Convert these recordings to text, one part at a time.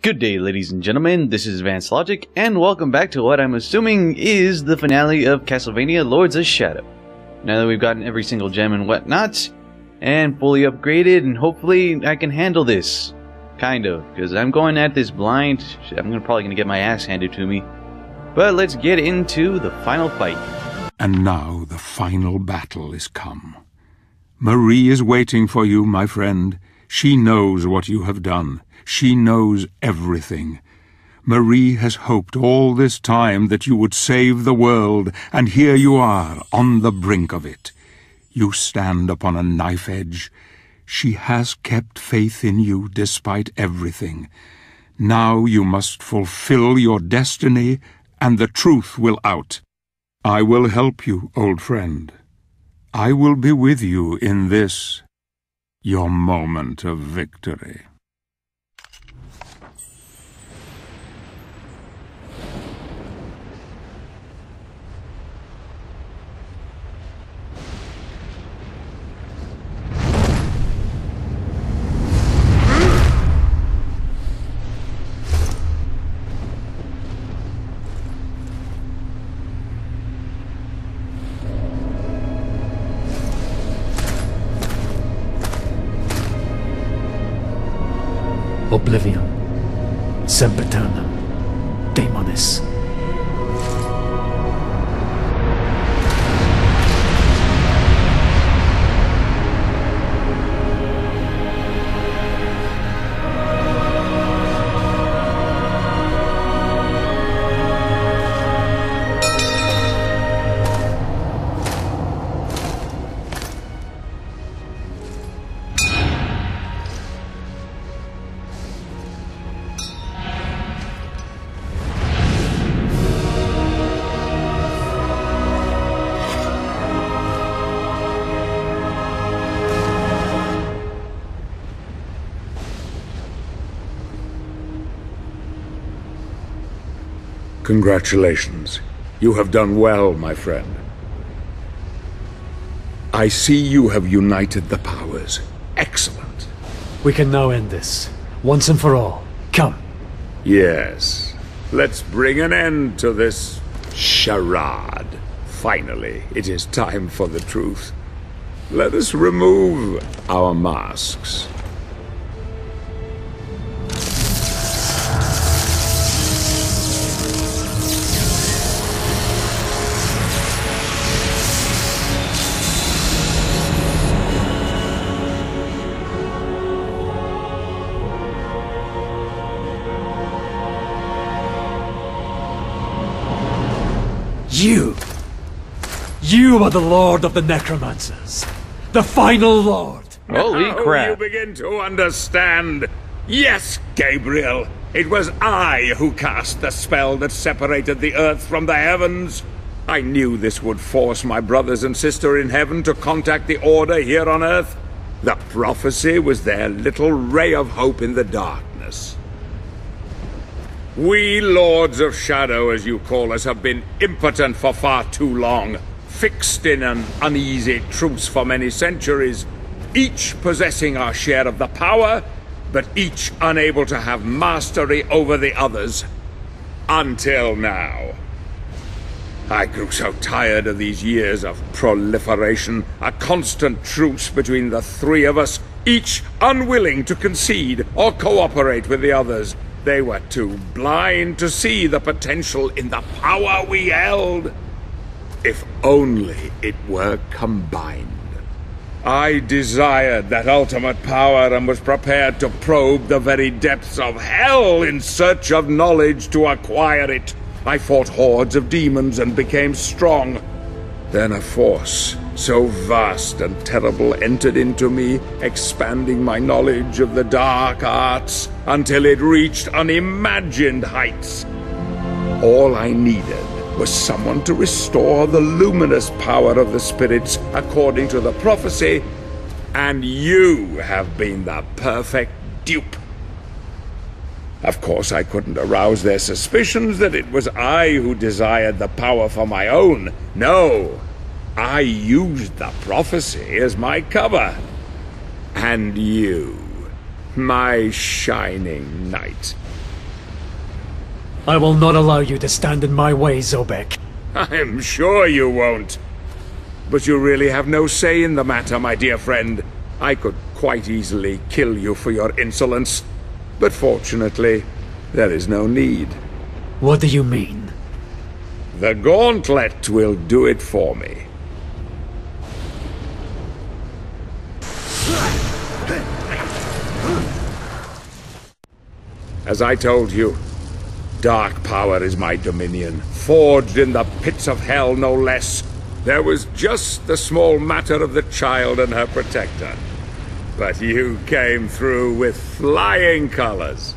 Good day, ladies and gentlemen, this is Advanced Logic, and welcome back to what I'm assuming is the finale of Castlevania Lords of Shadow. Now that we've gotten every single gem and whatnot, and fully upgraded, and hopefully I can handle this. Kind of, because I'm going at this blind, I'm probably going to get my ass handed to me. But let's get into the final fight. And now the final battle is come. Marie is waiting for you, my friend. She knows what you have done. She knows everything. Marie has hoped all this time that you would save the world, and here you are, on the brink of it. You stand upon a knife edge. She has kept faith in you despite everything. Now you must fulfill your destiny, and the truth will out. I will help you, old friend. I will be with you in this, your moment of victory. Oblivion, Sempiternum, Daemonis. Congratulations. You have done well, my friend. I see you have united the powers. Excellent. We can now end this, once and for all. Come. Yes. Let's bring an end to this charade. Finally, it is time for the truth. Let us remove our masks. You are the Lord of the Necromancers, the final Lord. Holy crap! You begin to understand. Yes, Gabriel, it was I who cast the spell that separated the earth from the heavens. I knew this would force my brothers and sister in heaven to contact the Order here on earth. The prophecy was their little ray of hope in the darkness. We Lords of Shadow, as you call us, have been impotent for far too long. Fixed in an uneasy truce for many centuries, each possessing our share of the power, but each unable to have mastery over the others. Until now. I grew so tired of these years of proliferation, a constant truce between the three of us, each unwilling to concede or cooperate with the others. They were too blind to see the potential in the power we held. If only it were combined. I desired that ultimate power and was prepared to probe the very depths of hell in search of knowledge to acquire it. I fought hordes of demons and became strong. Then a force so vast and terrible entered into me, expanding my knowledge of the dark arts until it reached unimagined heights. All I needed was someone to restore the luminous power of the spirits according to the prophecy, and you have been the perfect dupe. Of course, I couldn't arouse their suspicions that it was I who desired the power for my own. No, I used the prophecy as my cover. And you, my shining knight, I will not allow you to stand in my way, Zobek. I'm sure you won't. But you really have no say in the matter, my dear friend. I could quite easily kill you for your insolence. But fortunately, there is no need. What do you mean? The gauntlet will do it for me. As I told you, dark power is my dominion, forged in the pits of hell no less. There was just the small matter of the child and her protector. But you came through with flying colors.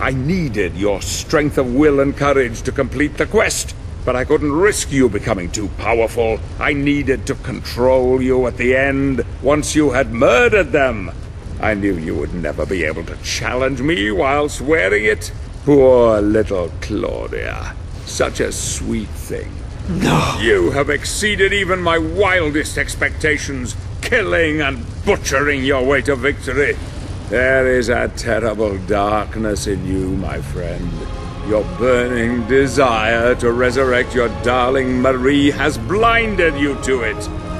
I needed your strength of will and courage to complete the quest, but I couldn't risk you becoming too powerful. I needed to control you at the end, once you had murdered them. I knew you would never be able to challenge me whilst wearing it. Poor little Claudia. Such a sweet thing. No. You have exceeded even my wildest expectations, killing and butchering your way to victory. There is a terrible darkness in you, my friend. Your burning desire to resurrect your darling Marie has blinded you to it.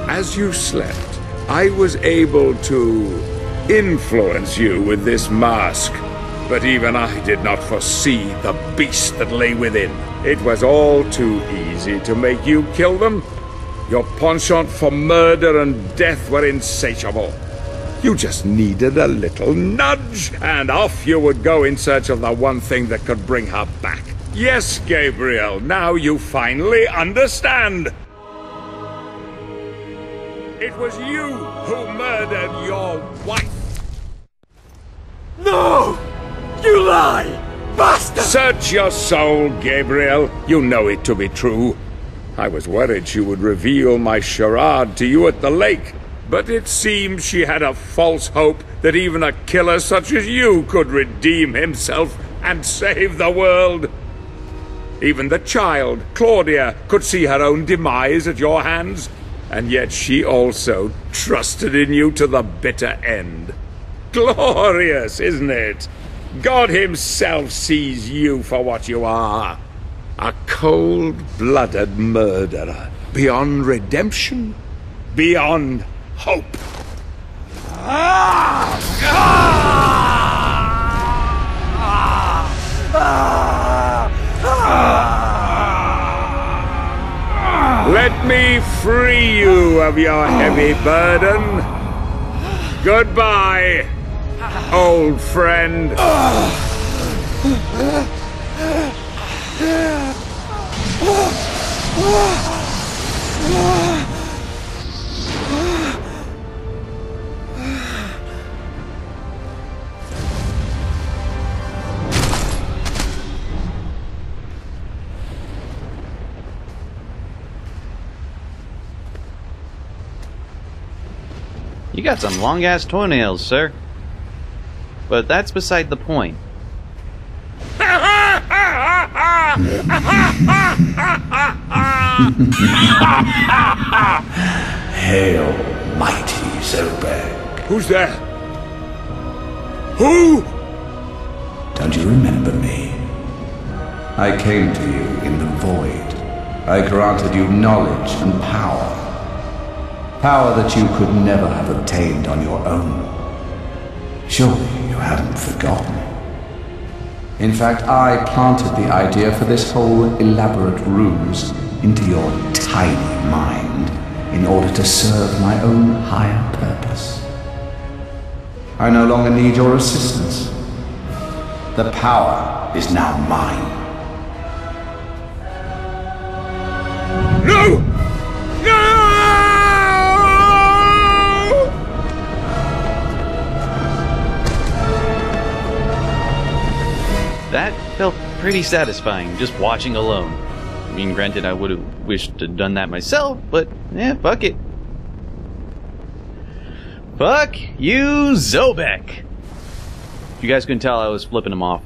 As you slept, I was able to influence you with this mask, but even I did not foresee the beast that lay within. It was all too easy to make you kill them. Your penchant for murder and death were insatiable. You just needed a little nudge, and off you would go in search of the one thing that could bring her back. Yes, Gabriel, now you finally understand. It was you who murdered your wife. No! You lie! Bastard! Search your soul, Gabriel. You know it to be true. I was worried she would reveal my charade to you at the lake, but it seems she had a false hope that even a killer such as you could redeem himself and save the world. Even the child, Claudia, could see her own demise at your hands, and yet she also trusted in you to the bitter end. Glorious, isn't it? God himself sees you for what you are. A cold-blooded murderer, beyond redemption, beyond hope. Let me free you of your heavy burden. Goodbye, old friend. You got some long-ass toenails, sir. But that's beside the point. Hail, mighty Zobek. Who's there? Who? Don't you remember me? I came to you in the void. I granted you knowledge and power. Power that you could never have obtained on your own. Surely you haven't forgotten. In fact, I planted the idea for this whole elaborate ruse into your tiny mind in order to serve my own higher purpose. I no longer need your assistance. The power is now mine. No! That felt pretty satisfying, just watching alone. I mean, granted, I would have wished to have done that myself, but, eh, fuck it. Fuck you, Zobek! You guys couldn't tell I was flipping him off.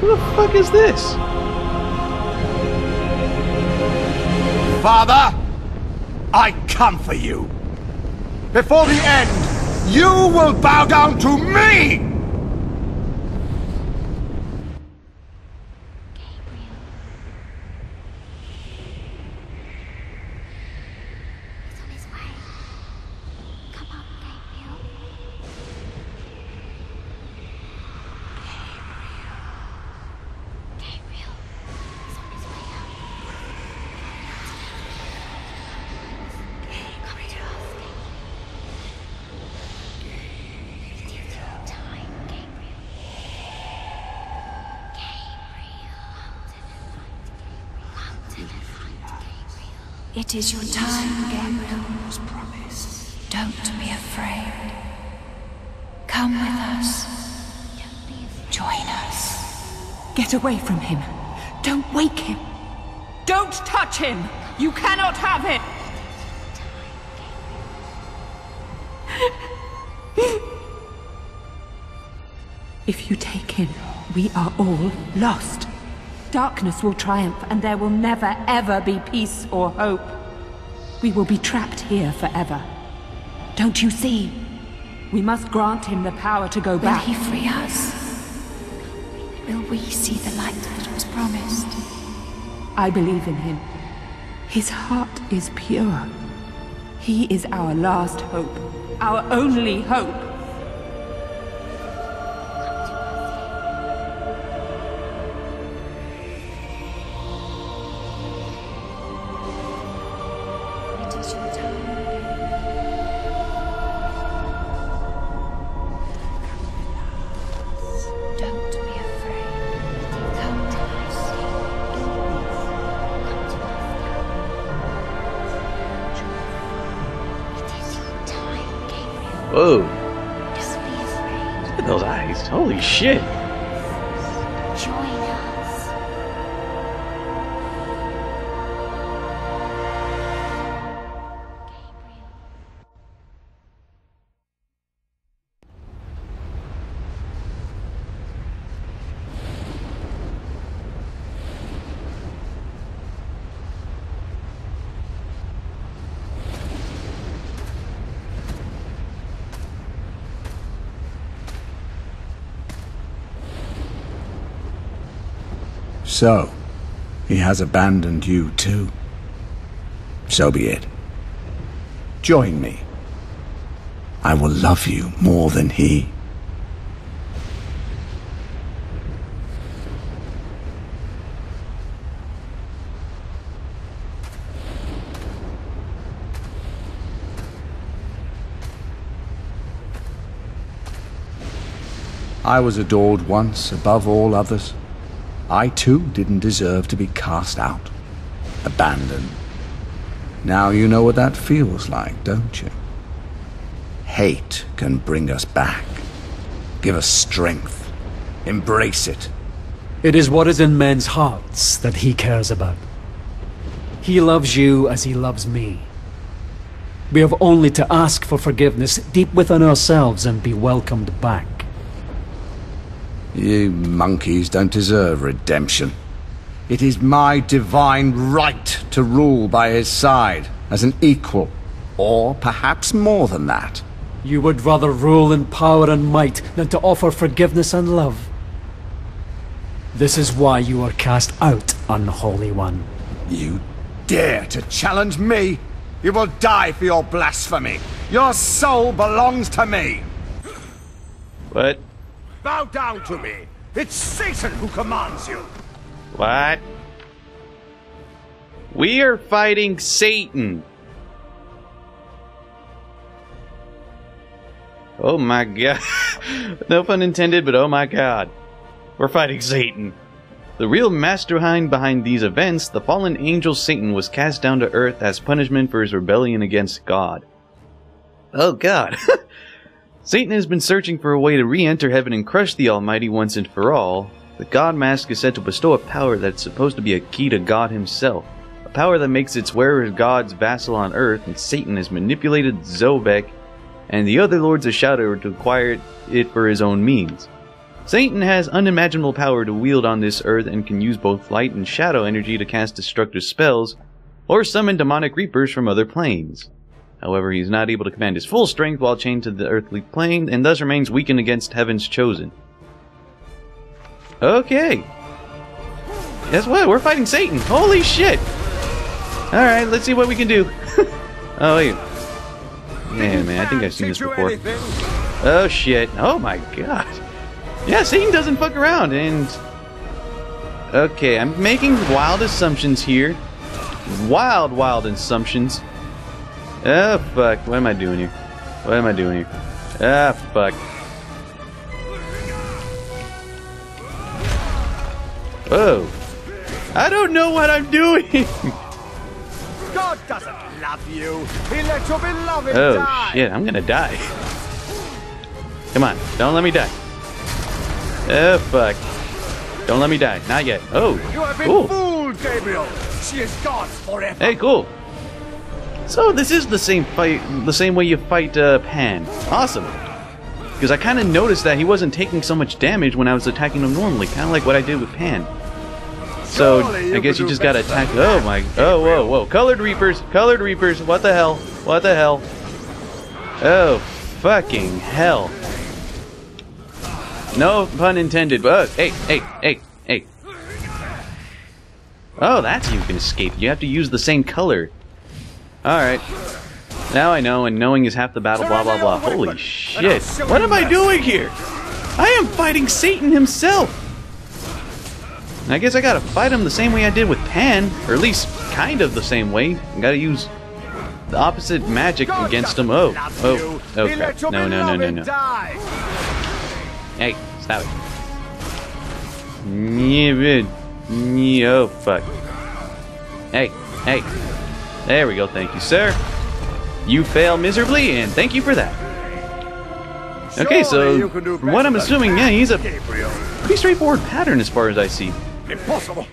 Who the the fuck is this? Father, I come for you. Before the end, you will bow down to me! It is your time, Gabriel. Don't be afraid. Come with us. Join us. Get away from him. Don't wake him. Don't touch him. You cannot have him. If you take him, we are all lost. Darkness will triumph, and there will never, ever be peace or hope. We will be trapped here forever. Don't you see? We must grant him the power to go back. Will he free us? Will we see the light that was promised? I believe in him. His heart is pure. He is our last hope, our only hope. Whoa. Look at those eyes. Holy shit. So, he has abandoned you too. So be it. Join me. I will love you more than he. I was adored once above all others. I too didn't deserve to be cast out, abandoned. Now you know what that feels like, don't you? Hate can bring us back, give us strength, embrace it. It is what is in men's hearts that he cares about. He loves you as he loves me. We have only to ask for forgiveness deep within ourselves and be welcomed back. You monkeys don't deserve redemption. It is my divine right to rule by his side, as an equal, or perhaps more than that. You would rather rule in power and might than to offer forgiveness and love. This is why you are cast out, Unholy One. You dare to challenge me? You will die for your blasphemy. Your soul belongs to me. What? Bow down to me! It's Satan who commands you! What? We are fighting Satan! Oh my god. No pun intended, but oh my god. We're fighting Satan. The real mastermind behind these events, the fallen angel Satan, was cast down to earth as punishment for his rebellion against God. Oh god. Satan has been searching for a way to re-enter heaven and crush the Almighty once and for all. The God Mask is said to bestow a power that's supposed to be a key to God himself. A power that makes its wearer God's vassal on earth, and Satan has manipulated Zobek and the other Lords of Shadow to acquire it for his own means. Satan has unimaginable power to wield on this earth and can use both light and shadow energy to cast destructive spells, or summon demonic reapers from other planes. However, he is not able to command his full strength while chained to the earthly plane, and thus remains weakened against Heaven's Chosen. Okay. Guess what? We're fighting Satan. Holy shit! Alright, let's see what we can do. Oh, wait. Yeah, man, I think I've seen this before. Oh, shit. Oh, my God. Yeah, Satan doesn't fuck around, and... Okay, I'm making wild assumptions here. Wild, wild assumptions. Oh, fuck. What am I doing here? What am I doing here? Ah, fuck. Whoa. I don't know what I'm doing! God doesn't love you! He let your beloved die! Oh, shit. I'm gonna die. Come on. Don't let me die. Oh, fuck. Don't let me die. Not yet. Oh. You have been fooled, Gabriel! She is God's forever! Hey, cool. So this is the same fight, the same way you fight Pan. Awesome. Because I kind of noticed that he wasn't taking so much damage when I was attacking him normally, kind of like what I did with Pan. So I guess you just gotta attack. Oh my! Oh whoa whoa! Colored reapers! Colored reapers! What the hell? What the hell? Oh fucking hell! No pun intended. But hey hey hey hey! Oh, that's how you can escape. You have to use the same color. Alright. Now I know, and knowing is half the battle, blah blah blah. Holy shit. What am I doing here? I am fighting Satan himself! And I guess I gotta fight him the same way I did with Pan, or at least kind of the same way. I gotta use the opposite magic against him. Oh, oh, oh crap. No, no, no, no, no. Hey, stop it. Oh, fuck. Hey, hey. There we go, thank you, sir. You fail miserably, and thank you for that. Okay, so from what I'm assuming, yeah, he's a pretty straightforward pattern as far as I see. Impossible.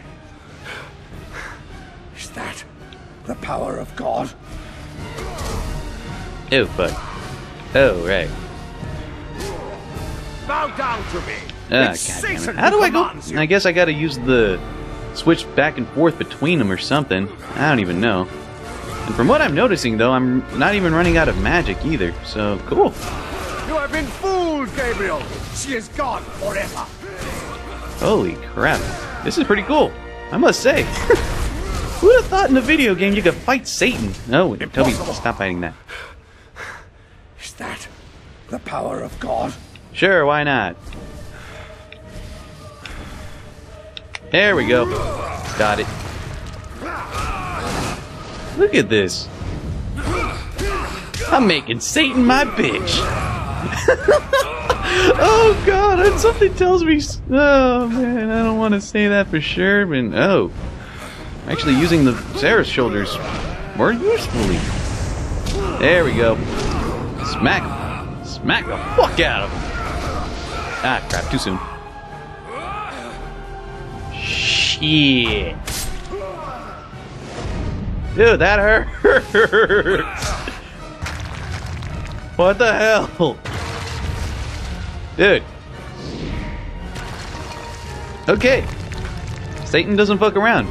Is that the power of God? Oh, fuck. Oh, right. Bow down to me. Ah, goddammit. How do I go? I guess I gotta use the switch back and forth between them or something. I don't even know. And from what I'm noticing, though, I'm not even running out of magic either, so cool. You have been fooled, Gabriel! She is gone forever! Holy crap. This is pretty cool, I must say. Who would have thought in a video game you could fight Satan? No, Toby, stop fighting that. Is that the power of God? Sure, why not? There we go. Got it. Look at this. I'm making Satan my bitch. Oh God, and something tells me... Oh man, I don't want to say that for sure, but... Oh. Actually using the Sarah's shoulders more usefully. There we go. Smack him. Smack the fuck out of him. Ah, crap, too soon. Shit. Dude, that hurts! What the hell? Dude. Okay. Satan doesn't fuck around.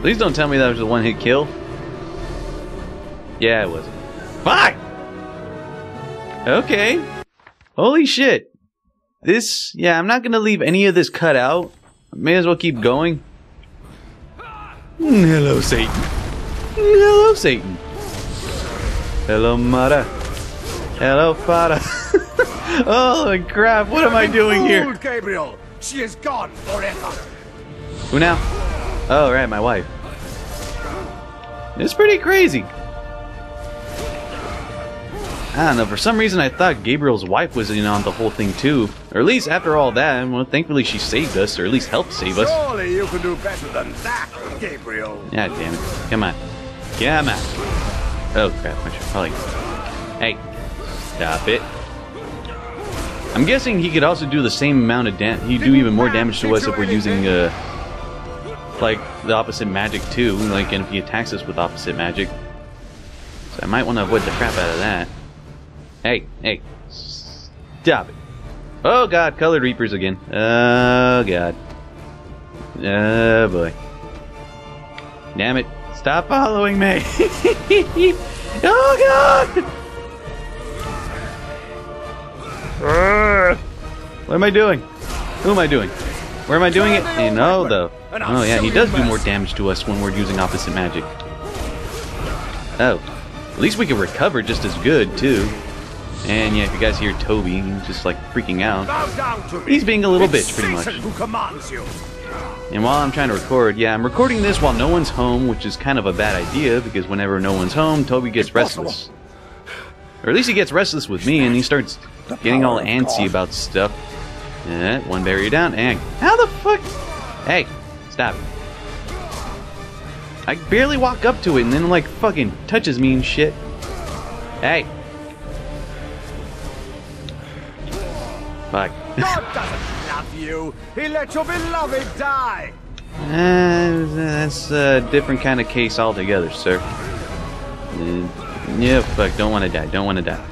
Please don't tell me that was a one-hit kill. Yeah, it wasn't. Fuck! Okay. Holy shit. This... Yeah, I'm not gonna leave any of this cut out. May as well keep going. Hello, Satan. Hello, Satan. Hello, mother. Hello, father. Holy crap, what am I doing here? Gabriel. She is gone forever. Who now? Oh, right, my wife. It's pretty crazy. I don't know, for some reason I thought Gabriel's wife was in on the whole thing too. Or at least after all that, well, thankfully she saved us, or at least helped save us. Surely you can do better than that. Gabriel. God damn it. Come on. Come on. Oh crap, I should probably... Hey. Stop it. I'm guessing he could also do the same amount of damage. He'd do even more damage to us if we're using, like, the opposite magic too. Like, and if he attacks us with opposite magic. So I might want to avoid the crap out of that. Hey. Hey. Stop it. Oh god, colored reapers again. Oh god. Oh boy. Damn it. Stop following me! Oh god! What am I doing? Who am I doing? Where am I doing it? You know though. Oh yeah, he does do more damage to us when we're using opposite magic. Oh. At least we can recover just as good too. And yeah, if you guys hear Toby just like freaking out, he's being a little bitch pretty much. And while I'm trying to record, yeah, I'm recording this while no one's home, which is kind of a bad idea because whenever no one's home, Toby gets restless. Or at least he gets restless with me and he starts getting all antsy about stuff. Yeah, one barrier down and how the fuck? Hey, stop. I barely walk up to it and then like fucking touches me and shit. Hey. Fuck. God doesn't love you. He let your beloved die. That's a different kind of case altogether, sir. Yeah, fuck. Don't want to die. Don't want to die.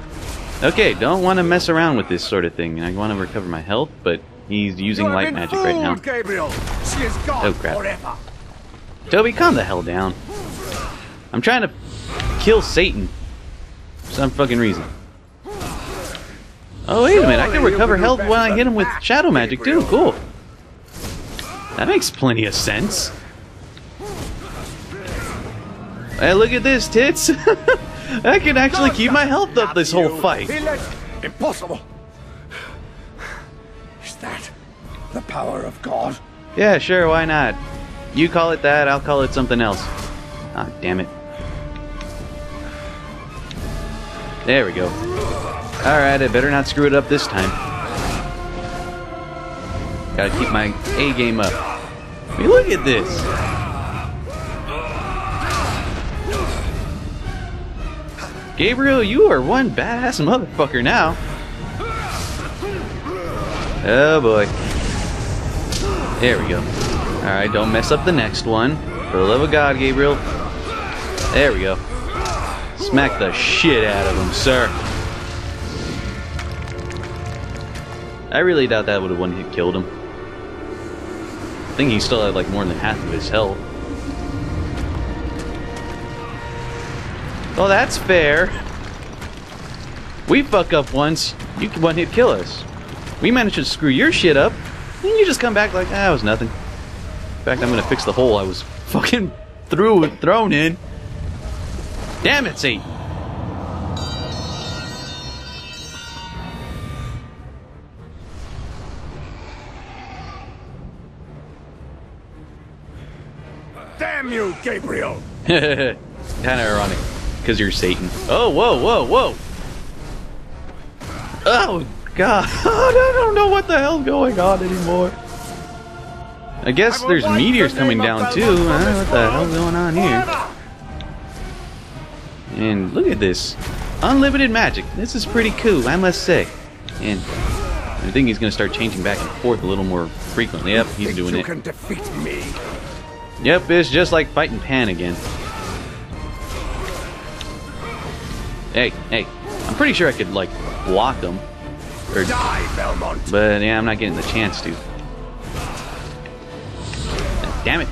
Okay, don't want to mess around with this sort of thing. I want to recover my health, but he's using light magic right now. Gabriel. She is gone oh crap. Forever. Toby, calm the hell down. I'm trying to kill Satan for some fucking reason. Oh, wait a minute, I can recover health when I hit him with shadow magic too, cool. That makes plenty of sense. Hey, look at this, tits. I can actually keep my health up this whole fight. Impossible. Is that the power of God? Yeah, sure, why not? You call it that, I'll call it something else. Ah, damn it. There we go. Alright, I better not screw it up this time. Gotta keep my A game up. I mean, look at this! Gabriel, you are one badass motherfucker now. Oh boy. There we go. Alright, don't mess up the next one. For the love of God, Gabriel. There we go. Smack the shit out of him, sir. I really doubt that would have one hit killed him. I think he still had like more than half of his health. Well, that's fair. We fuck up once, you can one hit kill us. We managed to screw your shit up, and you just come back like, ah, it was nothing. In fact, I'm gonna fix the hole I was fucking thrown in. Damn it, Satan! Damn you, Gabriel! Kinda ironic, because you're Satan. Oh, whoa, whoa, whoa! Oh, God! I don't know what the hell's going on anymore. I guess there's meteors coming down, too. What the hell's going on here? And look at this. Unlimited magic. This is pretty cool, I must say. And I think he's going to start changing back and forth a little more frequently. Yep, he's doing it. You can defeat me. Yep, it's just like fighting Pan again. Hey, hey, I'm pretty sure I could, like, block him. Or, die, Belmont. But, yeah, I'm not getting the chance to. Damn it.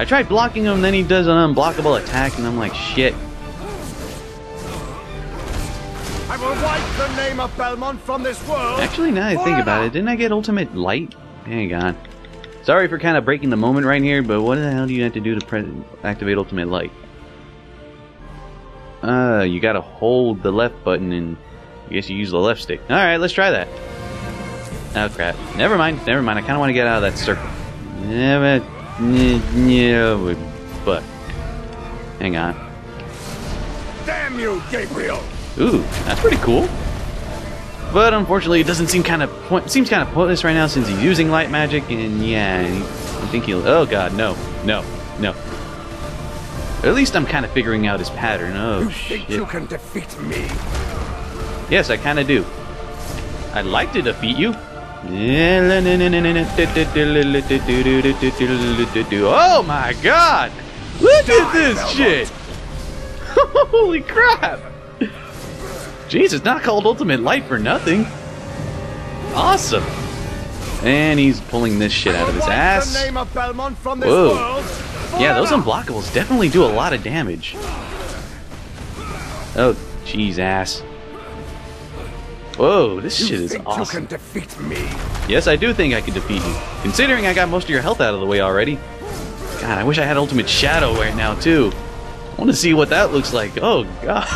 I tried blocking him, then he does an unblockable attack, and I'm like, shit. I will wipe the name of Belmont from this world. Actually, now that I think about it, didn't I get ultimate light? Hang on. Sorry for kind of breaking the moment right here, but what the hell do you have to do to activate Ultimate Light? You gotta hold the left button and I guess you use the left stick. Alright, let's try that. Oh crap. Never mind, never mind. I kind of want to get out of that circle. But hang on. Damn you, Gabriel! Ooh, that's pretty cool. But unfortunately, it doesn't seem kind of seems kind of pointless right now since he's using light magic, and yeah, I think he'll. Oh god, no, no, no. At least I'm kind of figuring out his pattern. Oh shit! You think you can defeat me? Yes, I kind of do. I'd like to defeat you. Oh my god! Look at this shit! Holy crap! Jesus, not called Ultimate Light for nothing. Awesome. And he's pulling this shit out of his ass. Whoa. Yeah, those unblockables definitely do a lot of damage. Oh, jeez, ass. Whoa, this shit is awesome. You think you can defeat me? Yes, I do think I can defeat you. Considering I got most of your health out of the way already. God, I wish I had Ultimate Shadow right now, too. I want to see what that looks like. Oh, God.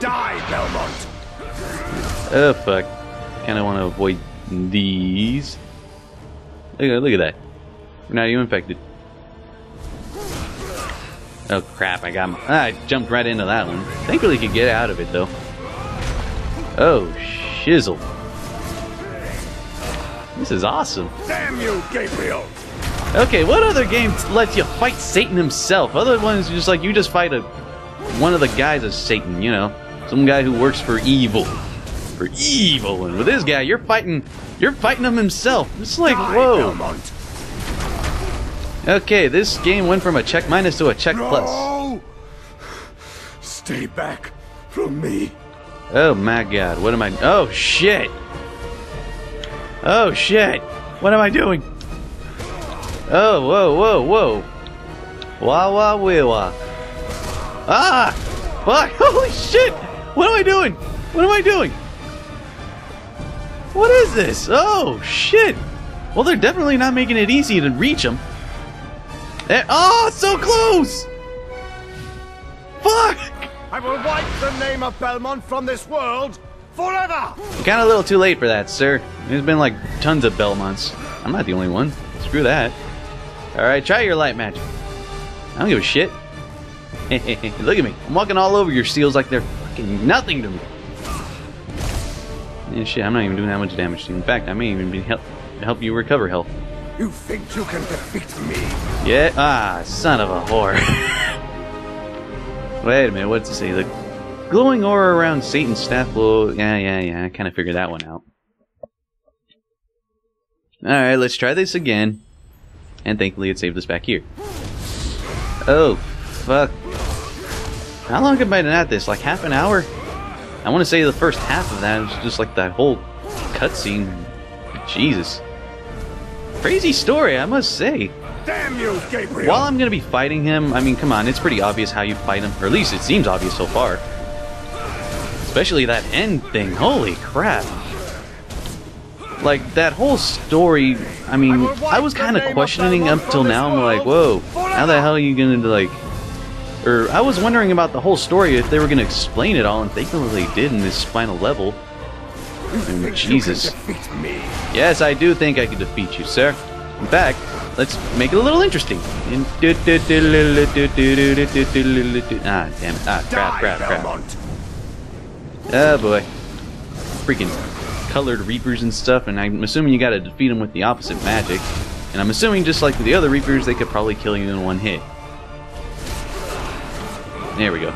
Die, Belmont. Oh, fuck. Kind of want to avoid these. Look at that. We're not even infected. Oh, crap. I got my... I jumped right into that one. Thankfully, I could get out of it, though. Oh, shizzle. This is awesome. Damn you, Gabriel! Okay, what other game lets you fight Satan himself? Other ones, just like, you just fight one of the guys of Satan, you know? Some guy who works for evil. For evil. And with this guy, you're fighting him himself. It's like, whoa. Okay, this game went from a check minus to a check plus. Stay back from me. Oh my god, what am I... Oh shit! Oh shit! What am I doing? Oh, whoa, whoa, whoa. Wah, wah, wee, wah. Ah! Fuck! Holy shit! What am I doing? What am I doing? What is this? Oh, shit! Well, they're definitely not making it easy to reach them. They're... Oh, so close! Fuck! I will wipe the name of Belmont from this world forever! You're kinda a little too late for that, sir. There's been like tons of Belmonts. I'm not the only one. Screw that. Alright, try your light magic. I don't give a shit. Look at me. I'm walking all over your seals like they're fucking nothing to me. Yeah, shit, I'm not even doing that much damage to you. In fact, I may even be help you recover health. You think you can defeat me? Yeah? Ah, son of a whore. Wait a minute, what's it say? The glowing aura around Satan's staff blow. Yeah, I kind of figured that one out. Alright, let's try this again. And thankfully it saved us back here. Oh, fuck. How long have I been at this? Like half an hour? I want to say the first half of that was just like that whole cutscene. Jesus. Crazy story, I must say. Damn you, Gabriel! While I'm gonna be fighting him, I mean, come on, it's pretty obvious how you fight him. Or at least it seems obvious so far. Especially that end thing. Holy crap. Like, that whole story, I mean, I was kind of questioning up till now. I'm like, whoa, how the hell are you gonna, like... Or, I was wondering about the whole story, if they were gonna explain it all, and thankfully they did in this final level. And Jesus. Yes, I do think I can defeat you, sir. In fact... Let's make it a little interesting. Ah, damn it. Ah, crap. Oh, boy. Freaking colored Reapers and stuff, and I'm assuming you gotta defeat them with the opposite magic. And I'm assuming, just like the other Reapers, they could probably kill you in one hit. There we go.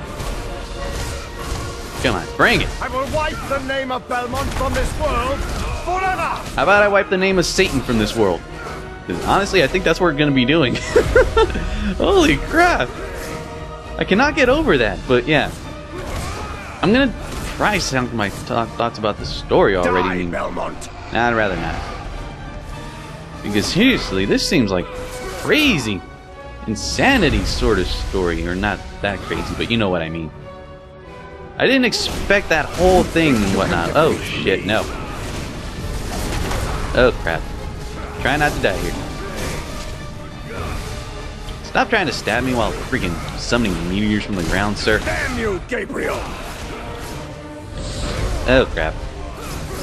Come on, bring it! I will wipe the name of Belmont from this world forever! How about I wipe the name of Satan from this world? Honestly, I think that's what we're going to be doing. Holy crap. I cannot get over that, but yeah. I'm going to try some of my thoughts about the story already. Die, Belmont. Nah, I'd rather not. Because seriously, this seems like crazy, insanity sort of story. Or not that crazy, but you know what I mean. I didn't expect that whole thing and whatnot. Oh, shit, no. Oh, crap. Try not to die here. Stop trying to stab me while freaking summoning meteors from the ground, sir. Damn you, Gabriel! Oh, crap.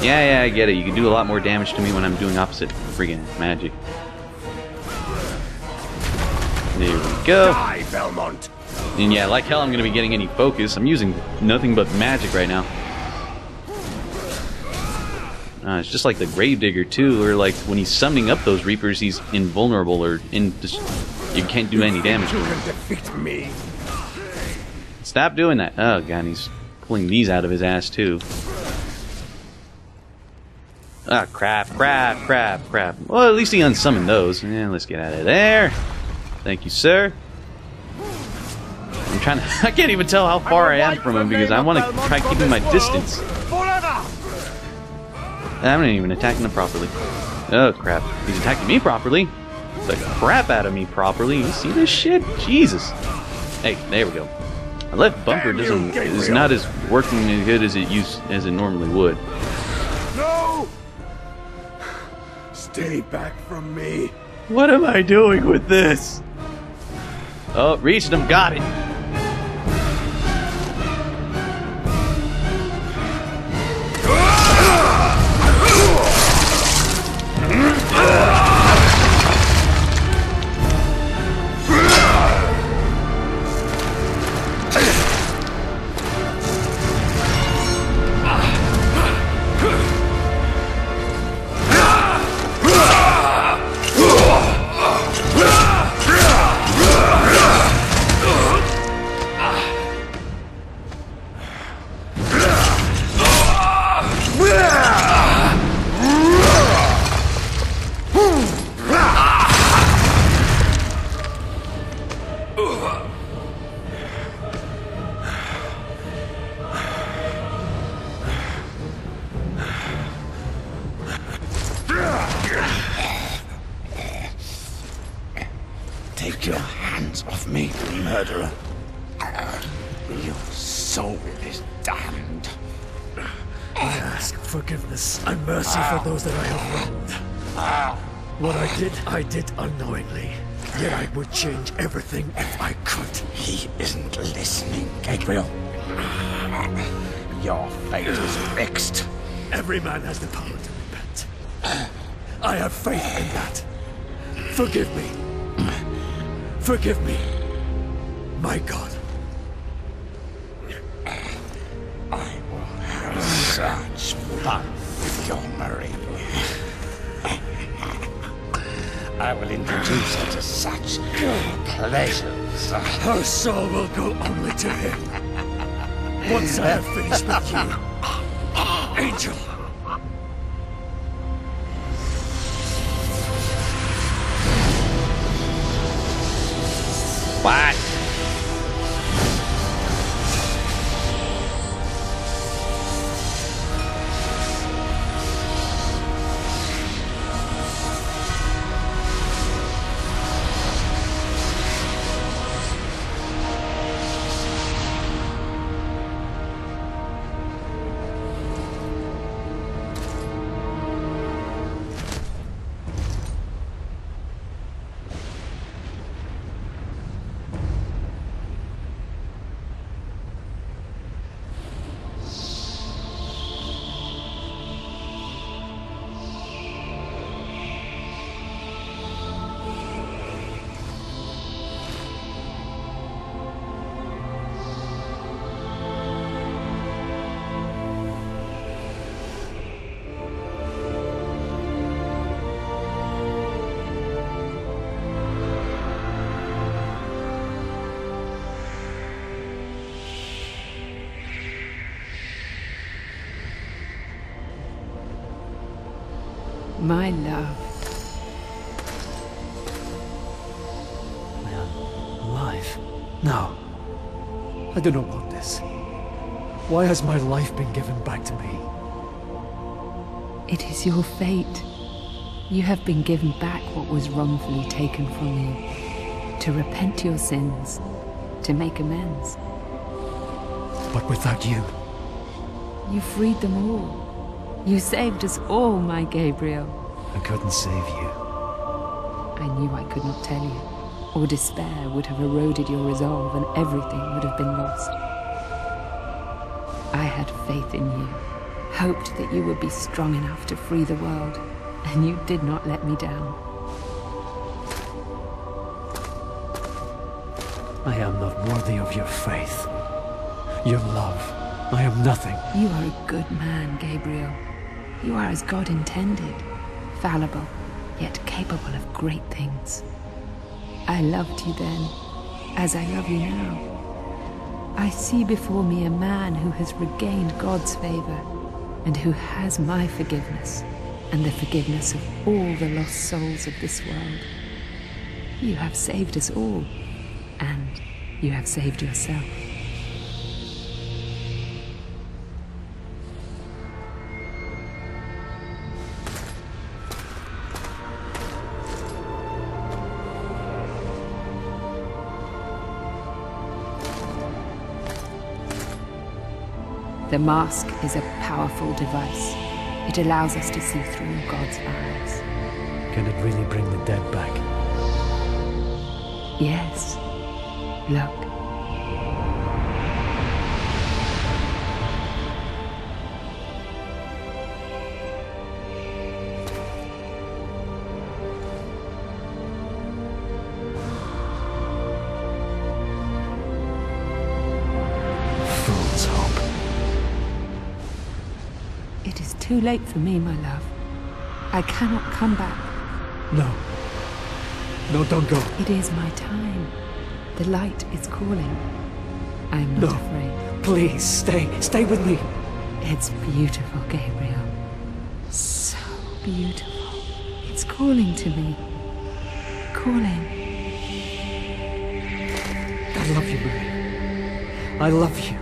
Yeah, I get it. You can do a lot more damage to me when I'm doing opposite freaking magic. There we go. Die, Belmont. And yeah, like hell I'm going to be getting any focus. I'm using nothing but magic right now. It's just like the Gravedigger too, or like when he's summoning up those Reapers, he's invulnerable or you can't do any damage to him. Stop doing that! Oh god, he's pulling these out of his ass too. Ah, crap! Well, at least he unsummoned those. Yeah, let's get out of there. Thank you, sir. I'm trying to. I can't even tell how far I am from him because I want to try keeping my distance. I haven't even attacked him properly. Oh crap, he's attacking me properly. The crap out of me properly. You see this shit? Jesus. Hey, there we go. My left bumper doesn't is not as working as good as it normally would. No! Stay back from me. What am I doing with this? Oh, reached him, got it. Take your hands off me, murderer. Your soul is damned. I ask forgiveness and mercy for those that I have wronged. What I did unknowingly. Yet I would change everything if I could. He isn't listening, Gabriel. Your fate is fixed. Every man has the power to repent. I have faith in that. Forgive me. Forgive me, my God. I will have such fun with your Marie. I will introduce her to such pleasures. Her soul will go only to him. Once I have finished with you, Angel. What? My love. I'm alive. No. I do not want this. Why has my life been given back to me? It is your fate. You have been given back what was wrongfully taken from you. To repent your sins. To make amends. But without you... You freed them all. You saved us all, my Gabriel. I couldn't save you. I knew I could not tell you, or despair would have eroded your resolve and everything would have been lost. I had faith in you, hoped that you would be strong enough to free the world, and you did not let me down. I am not worthy of your faith, your love. I am nothing. You are a good man, Gabriel. You are as God intended, fallible, yet capable of great things. I loved you then, as I love you now. I see before me a man who has regained God's favor, and who has my forgiveness, and the forgiveness of all the lost souls of this world. You have saved us all, and you have saved yourself. The mask is a powerful device. It allows us to see through God's eyes. Can it really bring the dead back? Yes. Look. Too late for me, my love. I cannot come back. No. No, don't go. It is my time. The light is calling. I am not afraid. Please, stay. Stay with me. It's beautiful, Gabriel. So beautiful. It's calling to me. Calling. I love you, Marie. I love you.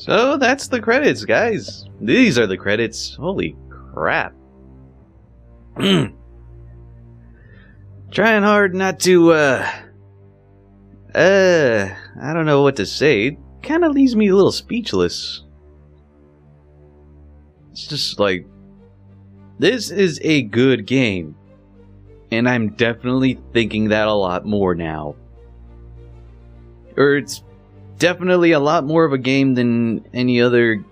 So that's the credits, guys. These are the credits. Holy crap. Trying hard not to, I don't know what to say. It kind of leaves me a little speechless. It's just like, this is a good game. And I'm definitely thinking that a lot more now. Or it's definitely a lot more of a game than any other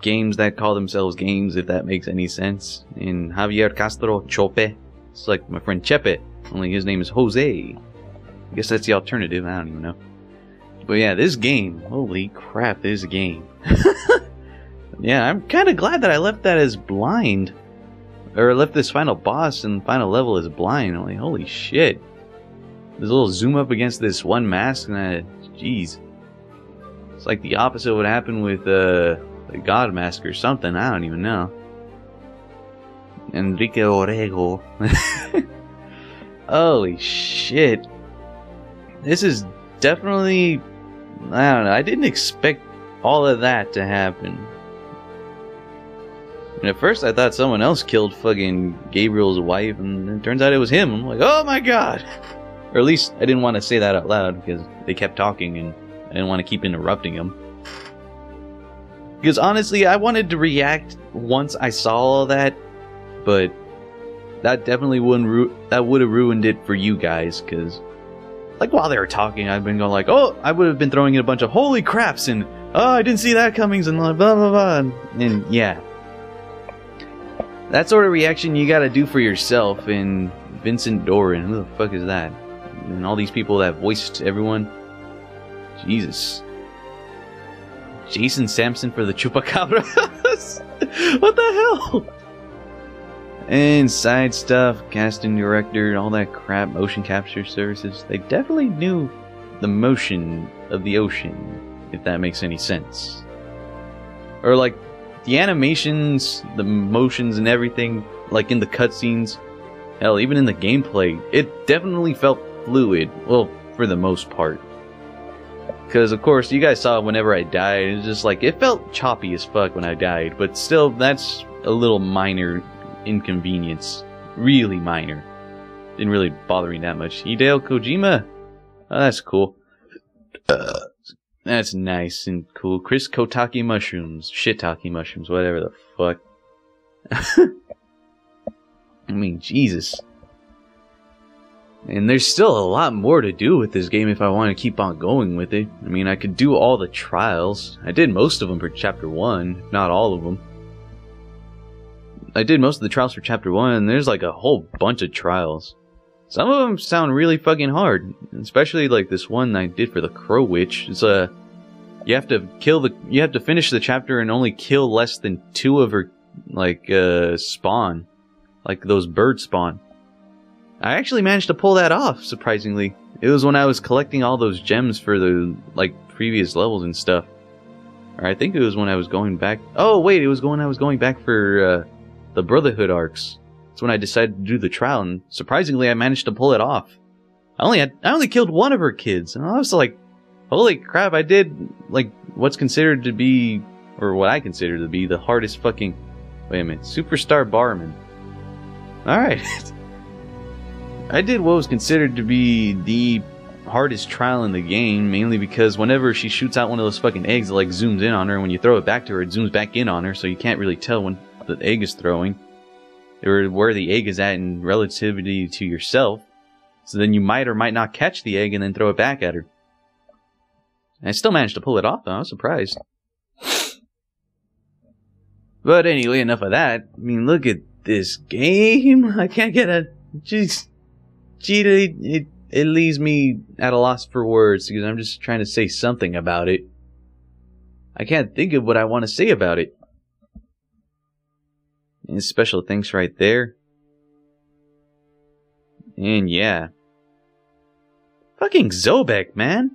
games that call themselves games, if that makes any sense. In Javier Castro Chope. It's like my friend Chepe, only his name is Jose. I guess that's the alternative, I don't even know. But yeah, this game. Holy crap, this game. Yeah, I'm kind of glad that I left that as blind. Or left this final boss and final level as blind. I'm like, holy shit. There's a little zoom up against this one mask and jeez. It's like the opposite of what happened with the God Mask or something. I don't even know. Enrique Orego. Holy shit. This is definitely... I don't know. I didn't expect all of that to happen. And at first I thought someone else killed fucking Gabriel's wife. And it turns out it was him. I'm like, oh my god. Or at least I didn't want to say that out loud because they kept talking and I didn't want to keep interrupting them. Because honestly, I wanted to react once I saw all that, but that definitely would have ruined it for you guys, because like while they were talking, I've been going like, oh, I would have been throwing in a bunch of holy craps and oh, I didn't see that coming and like blah blah blah and yeah. That sort of reaction you gotta do for yourself. And Vincent Doran, who the fuck is that? And all these people that voiced everyone. Jesus. Jason Sampson for the Chupacabras. What the hell? And side stuff, casting director, all that crap, motion capture services. They definitely knew the motion of the ocean, if that makes any sense. Or like, the animations, the motions and everything, like in the cutscenes. Hell, even in the gameplay, it definitely felt fluid. Well, for the most part. Because, of course, you guys saw whenever I died, it was just like, it felt choppy as fuck when I died. But still, that's a little minor inconvenience. Really minor. Didn't really bother me that much. Hideo Kojima? Oh, that's cool. That's nice and cool. Chris Kotaki mushrooms. Shiitake mushrooms. Whatever the fuck. I mean, Jesus. And there's still a lot more to do with this game if I want to keep on going with it. I mean, I could do all the trials. I did most of them for Chapter 1, not all of them. I did most of the trials for Chapter 1, and there's like a whole bunch of trials. Some of them sound really fucking hard, especially like this one I did for the Crow Witch. It's you have to finish the chapter and only kill less than 2 of her, like, spawn. Like those bird spawn. I actually managed to pull that off, surprisingly. It was when I was collecting all those gems for the, like, previous levels and stuff. Or I think it was when I was going back... Oh, wait, it was when I was going back for the Brotherhood Arcs. That's when I decided to do the trial, and surprisingly I managed to pull it off. I only killed one of her kids, and I was like, holy crap, I did, like, what's considered to be... Or what I consider to be the hardest fucking... Wait a minute, Superstar Barman. Alright. I did what was considered to be the hardest trial in the game, mainly because whenever she shoots out one of those fucking eggs, it like zooms in on her, and when you throw it back to her, it zooms back in on her, so you can't really tell when the egg is throwing, or where the egg is at in relativity to yourself. So then you might or might not catch the egg and then throw it back at her. And I still managed to pull it off, though. I was surprised. But anyway, enough of that. I mean, look at this game. I can't get a... Jeez. It leaves me at a loss for words because I'm just trying to say something about it. I can't think of what I want to say about it. And special thanks right there. And yeah. Fucking Zobek, man!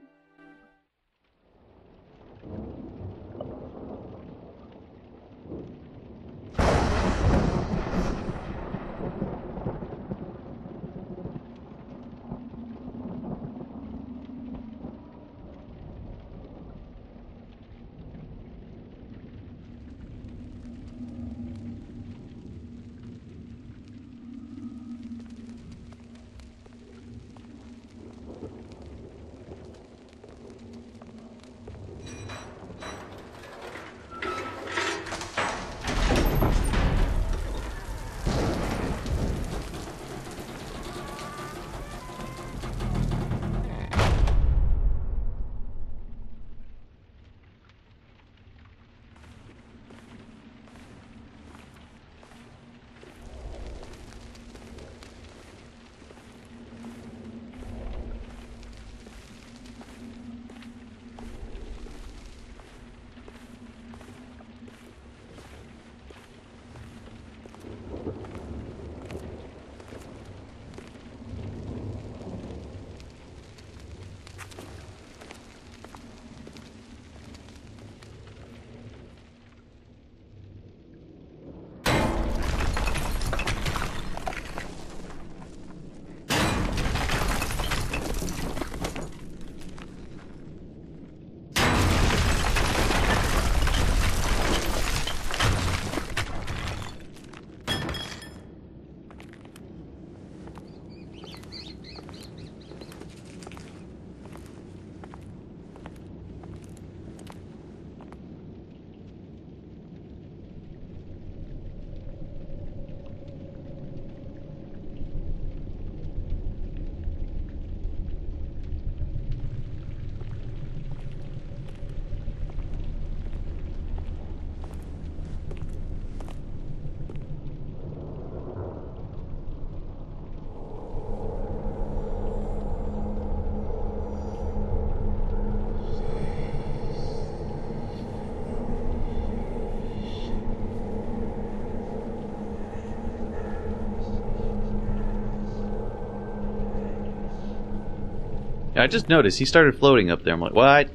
I just noticed he started floating up there. I'm like, what?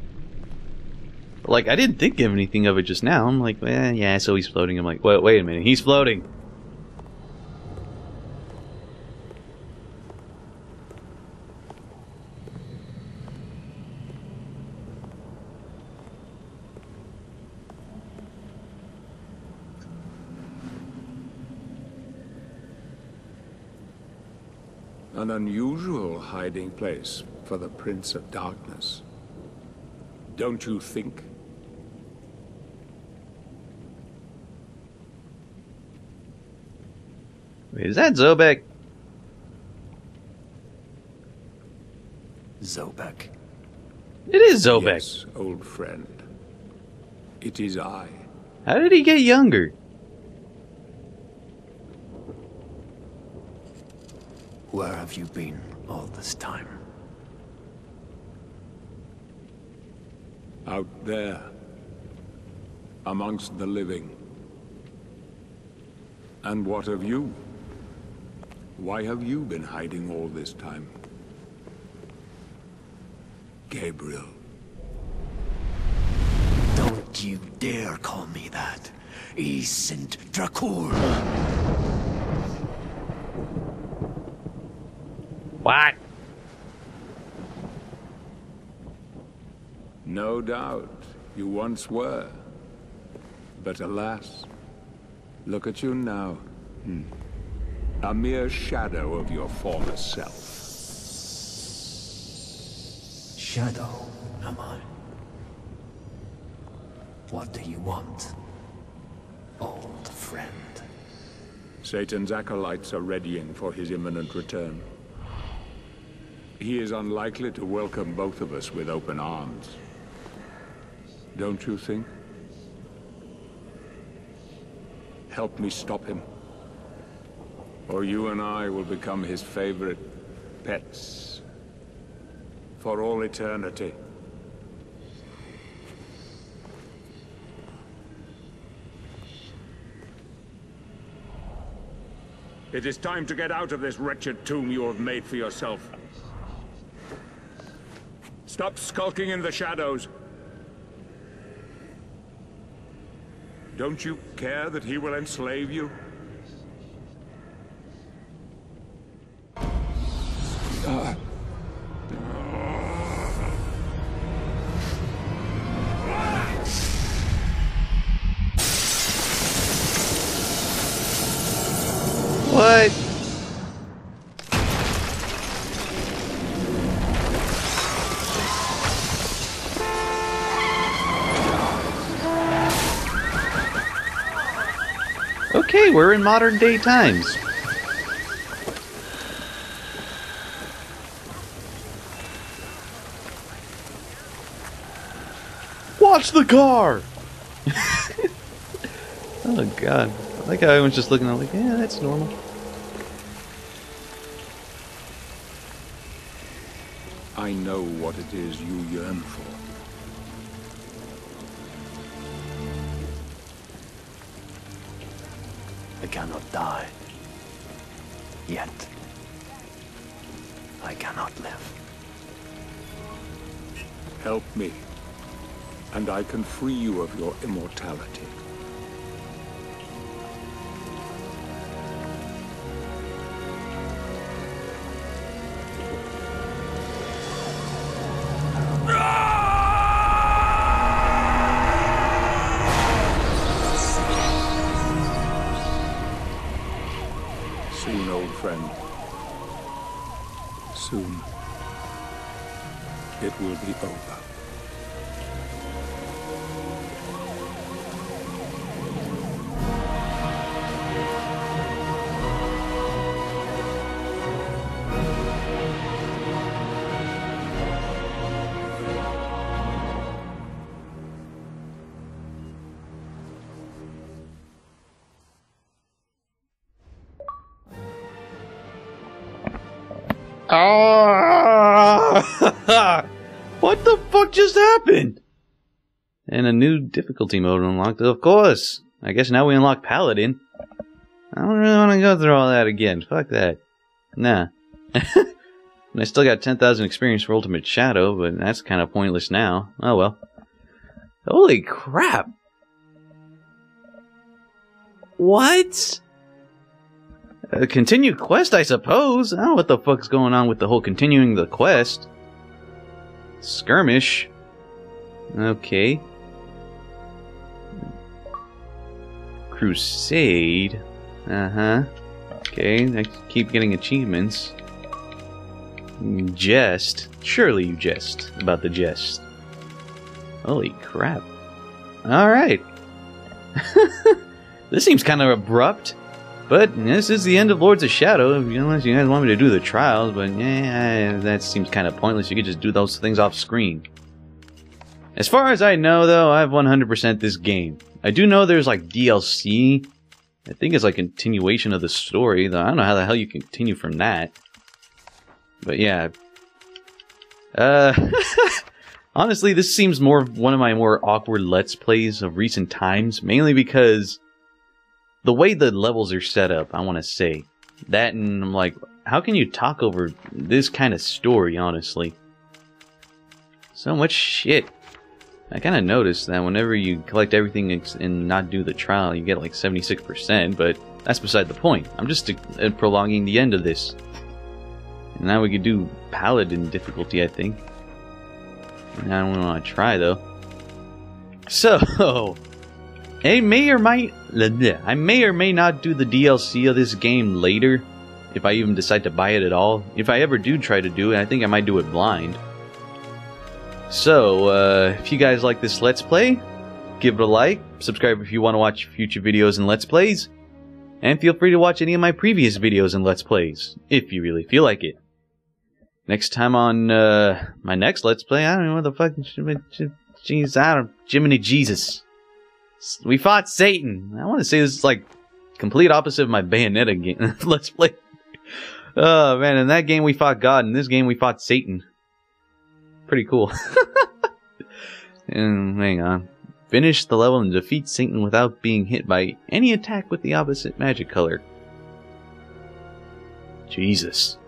Like, I didn't think of anything of it just now. I'm like, eh, yeah, so he's floating. I'm like, wait a minute, he's floating. An unusual hiding place for the Prince of Darkness. Don't you think? Wait, is that Zobek? Zobek. It is Zobek. Yes, old friend. It is I. How did he get younger? Where have you been all this time? Out there, amongst the living. And what of you? Why have you been hiding all this time? Gabriel. Don't you dare call me that. Isn't Dracul. What? No doubt, you once were. But alas, look at you now. A mere shadow of your former self. Shadow, am I? What do you want, old friend? Satan's acolytes are readying for his imminent return. He is unlikely to welcome both of us with open arms. Don't you think? Help me stop him, or you and I will become his favorite pets for all eternity. It is time to get out of this wretched tomb you have made for yourself. Stop skulking in the shadows. Don't you care that he will enslave you? What? Okay, we're in modern day times. Watch the car! Oh god. I like how everyone's just looking at it like, yeah, that's normal. I know what it is you yearn for. I cannot die. Yet. I cannot live. Help me, and I can free you of your immortality. Soon, it will be over. What the fuck just happened? And a new difficulty mode unlocked, of course. I guess now we unlock Paladin. I don't really want to go through all that again. Fuck that. Nah. And I still got 10,000 experience for Ultimate Shadow, but that's kind of pointless now. Oh well. Holy crap! What? A continued quest, I suppose? I don't know what the fuck's going on with the whole continuing the quest. Skirmish. Okay. Crusade. Uh-huh. Okay, I keep getting achievements. Jest. Surely you jest about the jest. Holy crap. Alright. This seems kind of abrupt, but this is the end of Lords of Shadow, unless you guys want me to do the trials, but yeah, that seems kind of pointless. You could just do those things off screen. As far as I know, though, I've 100% this game. I do know there's, like, DLC. I think it's, like, continuation of the story, though I don't know how the hell you continue from that. But yeah. Honestly, this seems more one of my more awkward Let's Plays of recent times, mainly because the way the levels are set up, I want to say. That, and I'm like, how can you talk over this kind of story, honestly? So much shit. I kind of noticed that whenever you collect everything and not do the trial, you get like 76%, but that's beside the point. I'm just prolonging the end of this. And now we could do Paladin difficulty, I think. I don't want to try, though. So, I may or may not do the DLC of this game later, if I even decide to buy it at all. If I ever do try to do it, I think I might do it blind. So, if you guys like this Let's Play, give it a like, subscribe if you want to watch future videos and Let's Plays, and feel free to watch any of my previous videos and Let's Plays, if you really feel like it. Next time on my next Let's Play, I don't know what the fuck, jeez, I don't, Jiminy Jesus. We fought Satan. I want to say this is like complete opposite of my Bayonetta game. Let's Play. Oh man, in that game we fought God, in this game we fought Satan. Pretty cool. And hang on. Finish the level and defeat Satan without being hit by any attack with the opposite magic color. Jesus.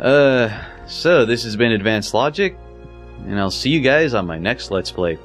So this has been Advanced Logic, and I'll see you guys on my next Let's Play.